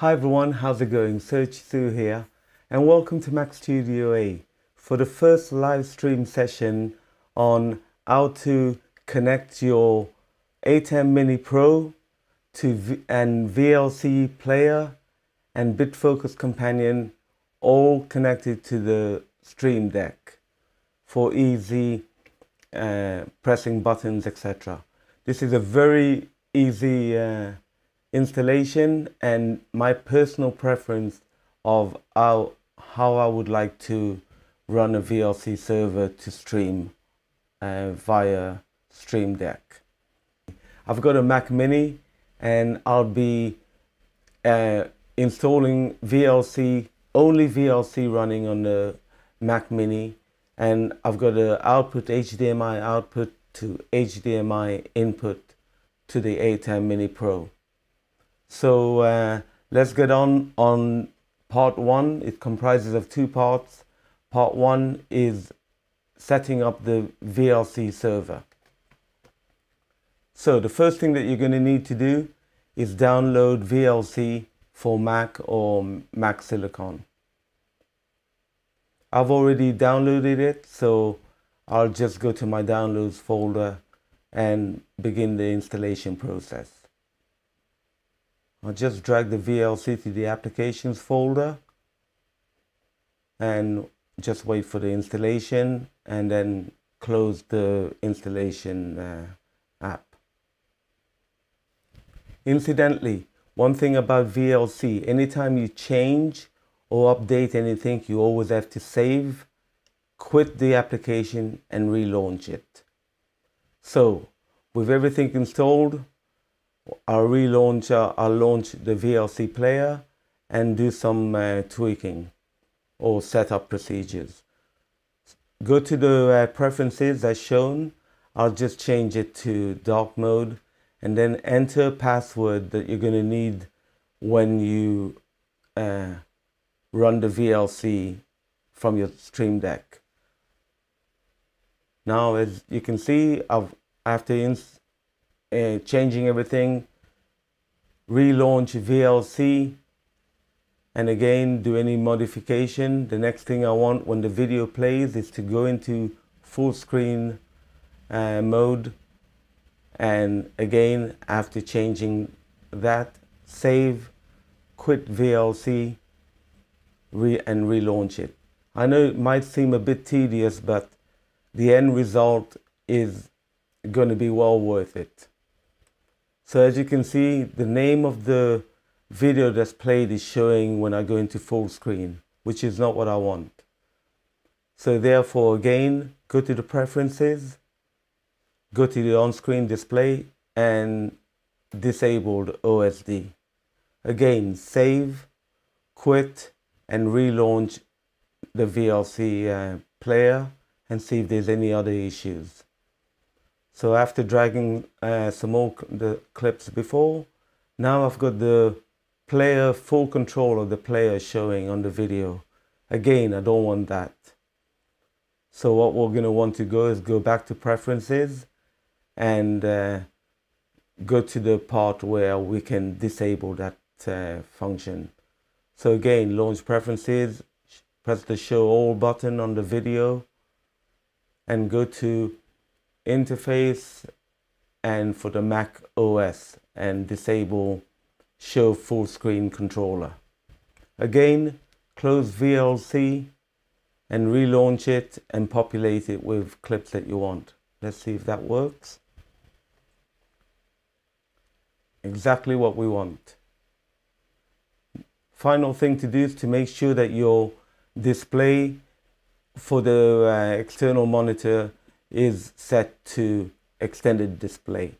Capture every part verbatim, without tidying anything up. Hi everyone, how's it going? Serge Siou here, and welcome to MacStudioA for the first live stream session on how to connect your eight M Mini Pro to v and V L C Player and Bitfocus Companion, all connected to the Stream Deck for easy uh, pressing buttons, et cetera. This is a very easy uh, installation and my personal preference of how, how I would like to run a V L C server to stream uh, via Stream Deck. I've got a Mac Mini and I'll be uh, installing V L C, only V L C running on the Mac Mini, and I've got an output H D M I output to H D M I input to the eight M Mini Pro. So uh, let's get on on part one. It comprises of two parts. Part one is setting up the V L C server. So the first thing that you're going to need to do is download V L C for Mac or Mac Silicon. I've already downloaded it, so I'll just go to my downloads folder and begin the installation process. I'll just drag the V L C to the applications folder and just wait for the installation and then close the installation uh, app. Incidentally, one thing about V L C, anytime you change or update anything, you always have to save, quit the application and relaunch it. So with everything installed, I'll relaunch, uh, I'll launch the V L C player and do some uh, tweaking or setup procedures. Go to the uh, preferences as shown. I'll just change it to dark mode and then enter password that you're going to need when you uh, run the V L C from your Stream Deck. Now, as you can see, I've, after install Uh, changing everything, relaunch V L C and again do any modification. The next thing I want when the video plays is to go into full screen uh, mode, and again after changing that, save, quit V L C re and relaunch it. I know it might seem a bit tedious, but the end result is going to be well worth it. So as you can see, the name of the video that's played is showing when I go into full screen, which is not what I want. So therefore, again, go to the preferences, go to the on-screen display and disable the O S D. Again, save, quit and relaunch the V L C uh, player and see if there's any other issues. So after dragging uh, some more the clips before, now I've got the player, full control of the player showing on the video. Again, I don't want that. So what we're going to want to go is go back to preferences and uh, go to the part where we can disable that uh, function. So again, launch preferences, press the show all button on the video and go to interface and for the Mac O S and disable show full screen controller. Again, close V L C and relaunch it and populate it with clips that you want. Let's see if that works. Exactly what we want. Final thing to do is to make sure that your display for the uh, external monitor is set to extended display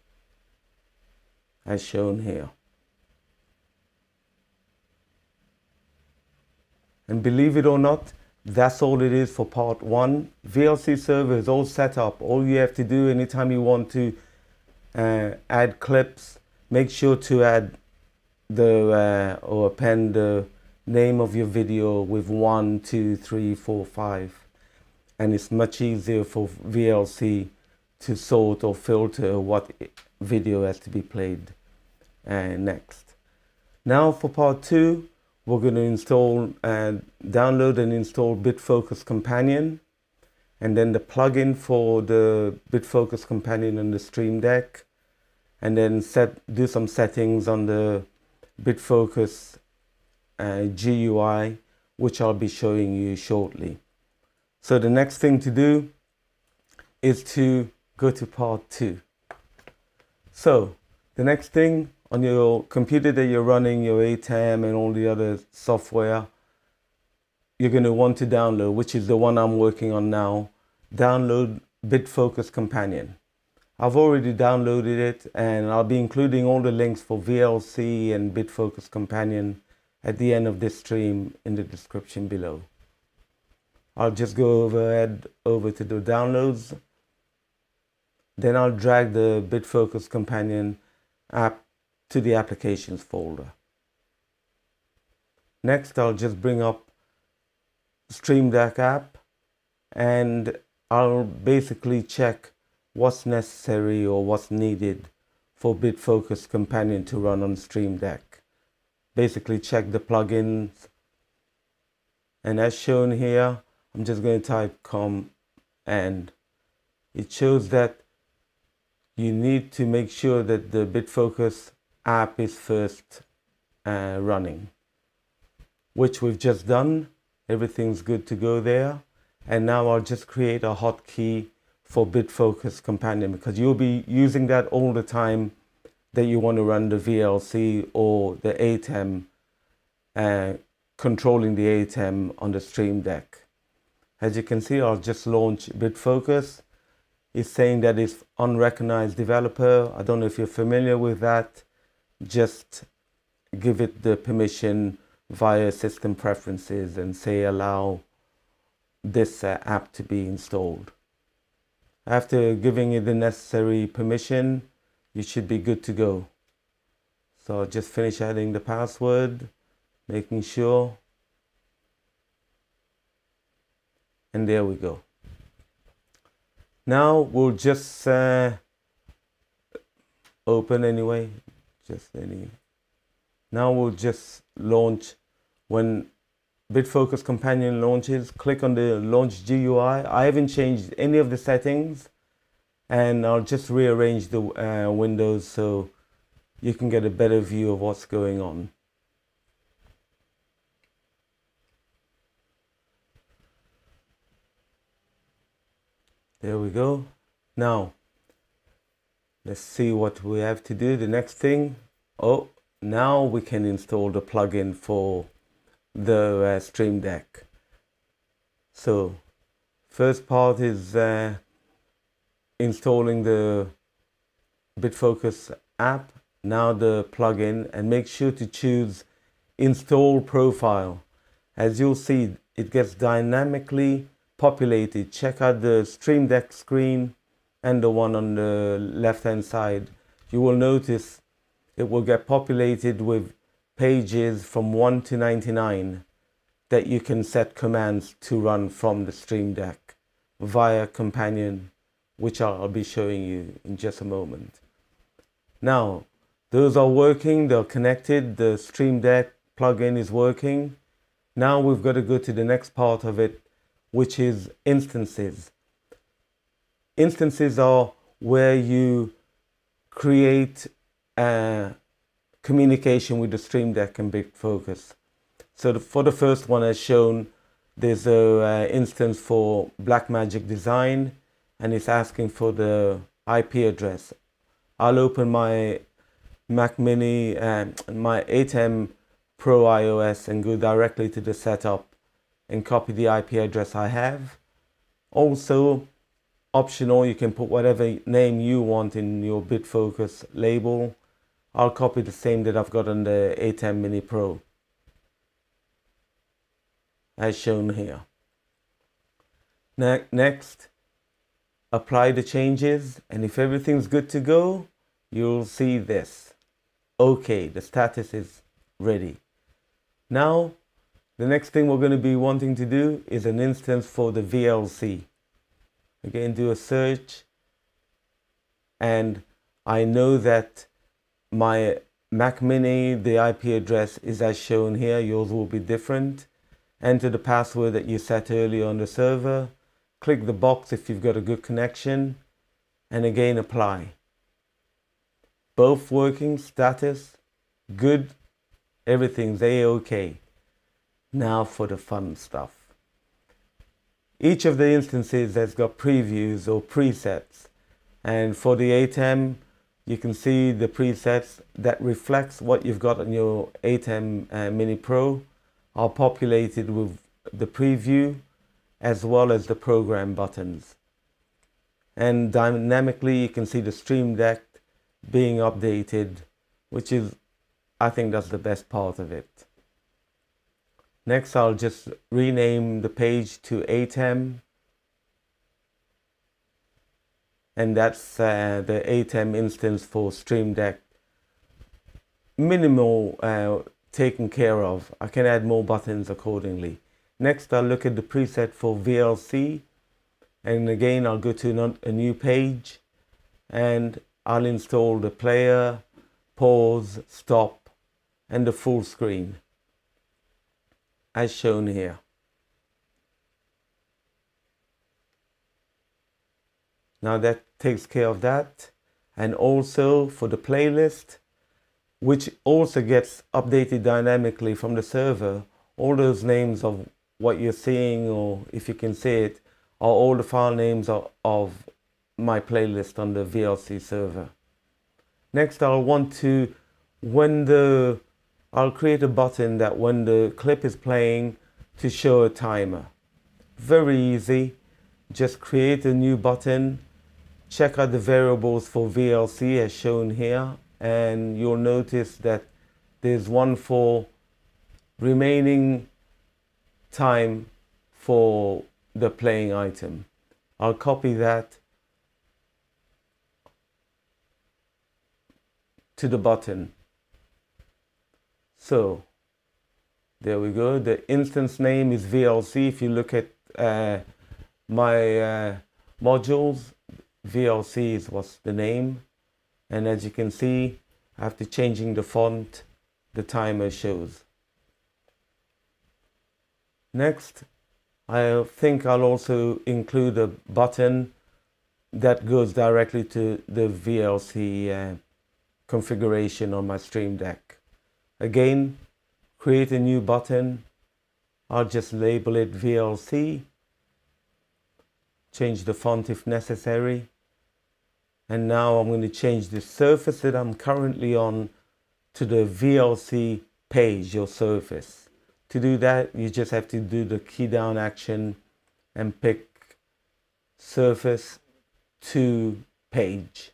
as shown here. And believe it or not, that's all it is for part one. V L C server is all set up. All you have to do anytime you want to uh, add clips, make sure to add the uh, or append the name of your video with one, two, three, four, five. And it's much easier for V L C to sort or filter what video has to be played uh, next. Now for part two, we're going to install and download and install Bitfocus Companion, and then the plugin for the Bitfocus Companion on the Stream Deck, and then set do some settings on the Bitfocus uh, G U I, which I'll be showing you shortly. So the next thing to do is to go to part two. So the next thing, on your computer that you're running your A T A M and all the other software, you're going to want to download, which is the one I'm working on now, download Bitfocus Companion. I've already downloaded it, and I'll be including all the links for V L C and Bitfocus Companion at the end of this stream in the description below. I'll just go over, head over to the downloads. Then I'll drag the Bitfocus Companion app to the applications folder. Next, I'll just bring up Stream Deck app, and I'll basically check what's necessary or what's needed for Bitfocus Companion to run on Stream Deck. Basically check the plugins, and as shown here, I'm just going to type com, and it shows that you need to make sure that the Bitfocus app is first uh, running, which we've just done. Everything's good to go there, and now I'll just create a hotkey for Bitfocus Companion, because you'll be using that all the time that you want to run the V L C or the A T A M, uh, controlling the A T A M on the Stream Deck. As you can see, I'll just launch Bitfocus. It's saying that it's unrecognized developer. I don't know if you're familiar with that. Just give it the permission via system preferences and say allow this uh, app to be installed. After giving it the necessary permission, you should be good to go. So I'll just finish adding the password, making sure, and there we go. Now we'll just uh, open anyway, just any. Now we'll just launch. When Bitfocus Companion launches, click on the launch G U I. I haven't changed any of the settings, and I'll just rearrange the uh, windows so you can get a better view of what's going on. There we go. Now let's see what we have to do. The next thing, oh, now we can install the plugin for the uh, Stream Deck. So first part is uh, installing the Bitfocus app, now the plugin, and make sure to choose install profile. As you'll see, it gets dynamically populated. Check out the Stream Deck screen and the one on the left hand side. You will notice it will get populated with pages from one to ninety-nine that you can set commands to run from the Stream Deck via Companion, which I'll be showing you in just a moment. Now those are working, they're connected, the Stream Deck plugin is working. Now we've got to go to the next part of it, which is instances. Instances are where you create uh, communication with the Stream Deck and Bitfocus. So the, for the first one, as shown, there's an uh, instance for Blackmagic Design, and it's asking for the I P address. I'll open my Mac Mini and my A T A M Pro iOS and go directly to the setup and copy the I P address I have. Also optional, you can put whatever name you want in your Bitfocus label. I'll copy the same that I've got on the A T A M Mini Pro, as shown here. Ne next, apply the changes, and if everything's good to go, you'll see this. Okay, the status is ready. Now, the next thing we're going to be wanting to do is an instance for the V L C. Again, do a search, and I know that my Mac Mini, the I P address is as shown here, yours will be different. Enter the password that you set earlier on the server, click the box if you've got a good connection, and again apply. Both working, status, good, everything's A-OK. Now for the fun stuff. Each of the instances has got previews or presets, and for the eight M, you can see the presets that reflects what you've got on your eight M uh, Mini Pro are populated with the preview as well as the program buttons. And dynamically, you can see the Stream Deck being updated, which is, I think that's the best part of it. Next, I'll just rename the page to eight M. And that's uh, the eight M instance for Stream Deck. Minimal uh, taken care of. I can add more buttons accordingly. Next, I'll look at the preset for V L C. And again, I'll go to a new page. And I'll install the player, pause, stop, and the full screen, as shown here. Now that takes care of that, and also for the playlist, which also gets updated dynamically from the server. All those names of what you're seeing, or if you can see it, are all the file names of, of my playlist on the V L C server. Next, I'll want to, when the, I'll create a button that when the clip is playing to show a timer. Very easy, just create a new button. Check out the variables for V L C as shown here, and you'll notice that there's one for remaining time for the playing item. I'll copy that to the button. So there we go. The instance name is V L C. If you look at uh, my uh, modules, V L C is what's the name, and as you can see, after changing the font, the timer shows. Next, I think I'll also include a button that goes directly to the V L C uh, configuration on my Stream Deck. Again, create a new button. I'll just label it V L C. Change the font if necessary. And now I'm going to change the surface that I'm currently on to the V L C page, your surface. To do that, you just have to do the key down action and pick surface to page.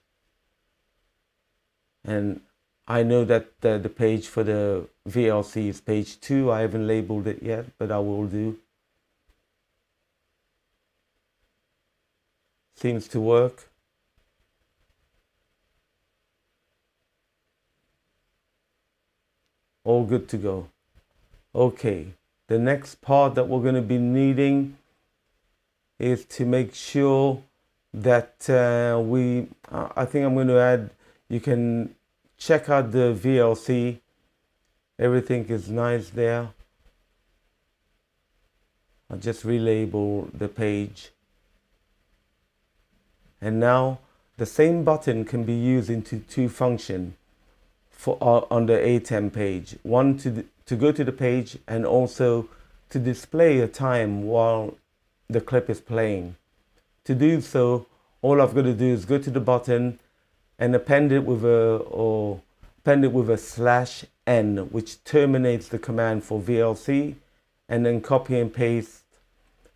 And I know that uh, the page for the V L C is page two. I haven't labeled it yet, but I will do. Seems to work. All good to go. Okay, the next part that we're going to be needing is to make sure that uh, we, I think I'm going to add, you can check out the V L C. Everything is nice there. I'll just relabel the page. And now the same button can be used into two functions for uh, on the eight M page. One to, to go to the page, and also to display a time while the clip is playing. To do so, all I've got to do is go to the button and append it with a, or append it with a slash N, which terminates the command for V L C, and then copy and paste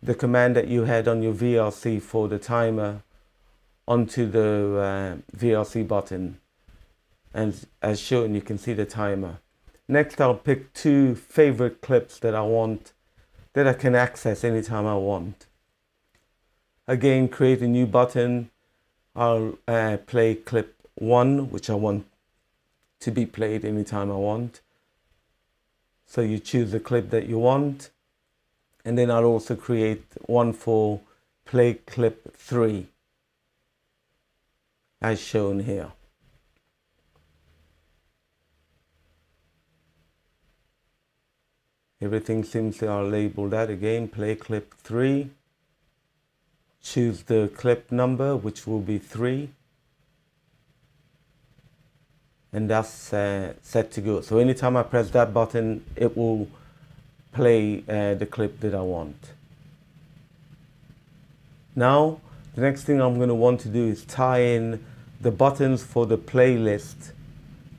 the command that you had on your V L C for the timer onto the uh, V L C button, and as shown, you can see the timer. Next, I'll pick two favorite clips that I want, that I can access anytime I want. Again, create a new button. I'll uh, play clip one, which I want to be played anytime I want. So you choose the clip that you want, and then I'll also create one for play clip three, as shown here. Everything seems to are labeled out. Again, play clip three. Choose the clip number, which will be three. And that's uh, set to go. So anytime I press that button, it will play uh, the clip that I want. Now, the next thing I'm going to want to do is tie in the buttons for the playlist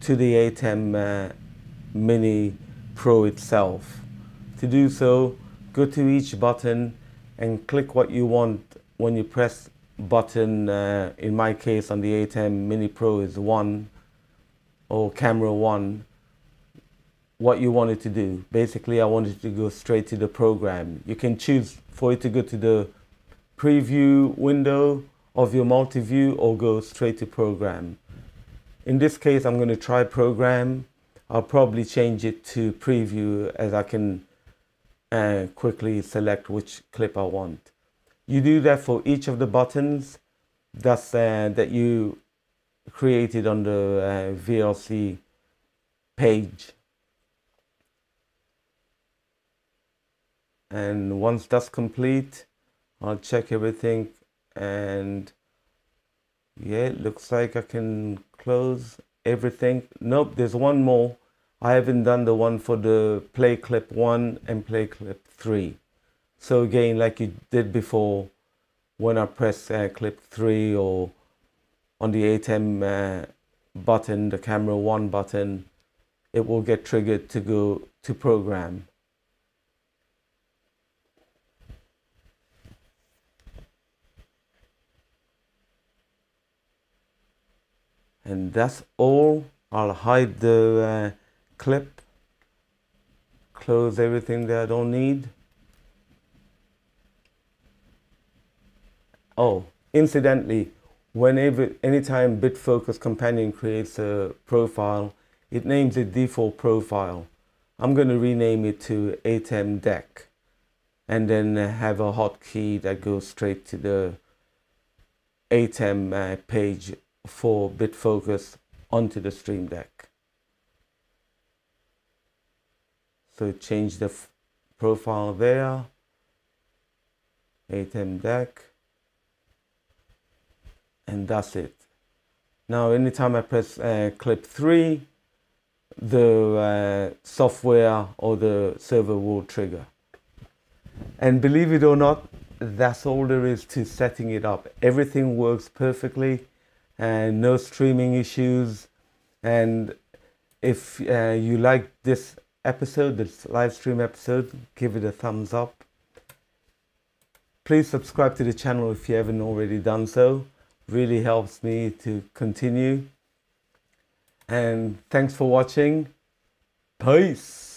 to the eight M uh, Mini Pro itself. To do so, go to each button and click what you want when you press button. Uh, in my case, on the eight M Mini Pro is one, or camera one, what you wanted to do. Basically, I wanted to go straight to the program. You can choose for it to go to the preview window of your multi-view or go straight to program. In this case, I'm going to try program. I'll probably change it to preview as I can uh, quickly select which clip I want. You do that for each of the buttons that's, uh, that you created on the uh, V L C page. And once that's complete, I'll check everything, and yeah, it looks like I can close everything. Nope, there's one more. I haven't done the one for the play clip one and play clip three. So again, like you did before, when I press uh, clip three or on the eight M uh, button, the camera one button, it will get triggered to go to program. And that's all. I'll hide the uh, clip, close everything that I don't need. Oh, incidentally, whenever, anytime Bitfocus Companion creates a profile, it names it default profile. I'm going to rename it to eight M Deck, and then have a hotkey that goes straight to the eight M uh, page for Bitfocus onto the Stream Deck. So change the profile there, eight M Deck, and that's it. Now anytime I press uh, clip three, the uh, software or the server will trigger. And believe it or not, that's all there is to setting it up. Everything works perfectly, and no streaming issues. And if uh, you like this episode, this live stream episode, give it a thumbs up. Please subscribe to the channel if you haven't already done so. Really helps me to continue. And thanks for watching. Peace.